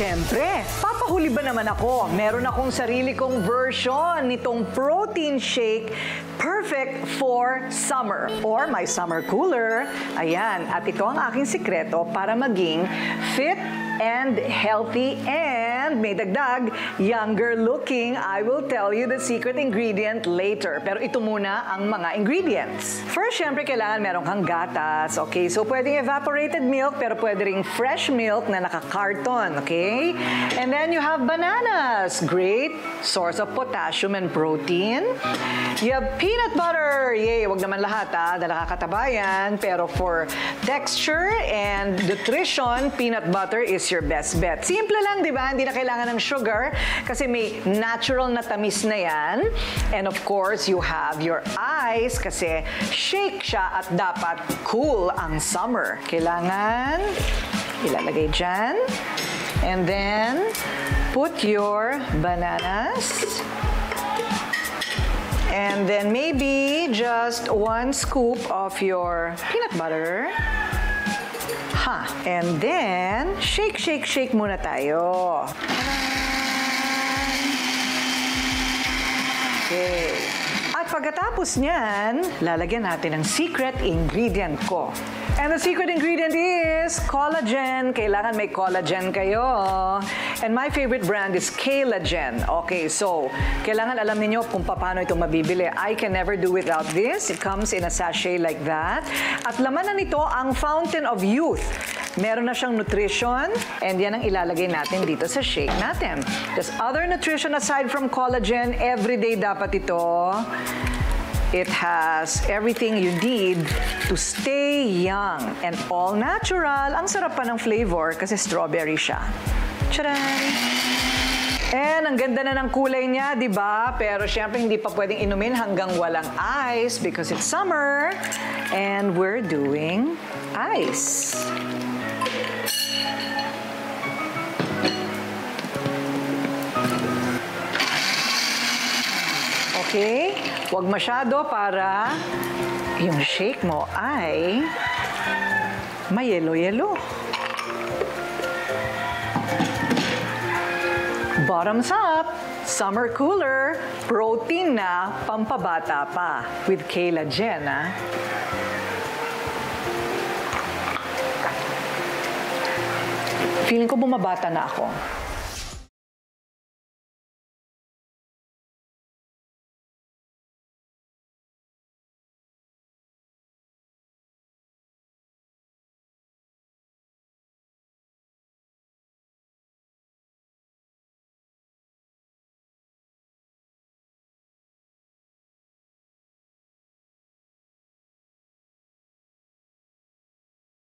Siyempre, papahuli ba naman ako? Meron akong sarili kong version nitong protein shake, perfect for summer or my summer cooler. Ayan, at ito ang aking sikreto para maging fit and healthy and may dagdag, younger looking. I will tell you the secret ingredient later. Pero ito muna ang mga ingredients. First, syempre, kailangan meron kang gatas. Okay, so pwedeng evaporated milk, pero pwede ring fresh milk na naka-carton. Okay? And then you have bananas. Great source of potassium and protein. You have peanut butter. Yay! Wag naman lahat, ah, na nakakatabayan. Pero for texture and nutrition, peanut butter is your best bet. Simple lang, di ba? Hindi na kailangan ng sugar kasi may natural na tamis na yan. And of course, you have your ice kasi shake siya at dapat cool ang summer. Kailangan ilalagay dyan. And then, put your bananas. And then maybe just 1 scoop of your peanut butter. Ha. And then, shake, shake, shake muna tayo. Okay. At pagkatapos niyan, lalagyan natin ang secret ingredient ko. And the secret ingredient is collagen. Kailangan may collagen kayo. And my favorite brand is K Collagen. Okay, so kailangan alam niyo kung paano ito mabibili. I can never do without this. It comes in a sachet like that. At laman na nito ang Fountain of Youth. Meron na siyang nutrition and yan ang ilalagay natin dito sa shake natin. There's other nutrition aside from collagen. Everyday dapat ito. It has everything you need to stay young and all natural. Ang sarap pa ng flavor kasi strawberry siya. Tcharam! And ang ganda na ng kulay niya, di ba? Pero syempre hindi pa pwedeng inumin hanggang walang ice because it's summer and we're doing ice. Okay? Huwag masyado para yung shake mo ay may yelo-yelo. Bottoms up, summer cooler, protein na, pampabata pa. With K Collagen, ah. Feeling ko bumabata na ako.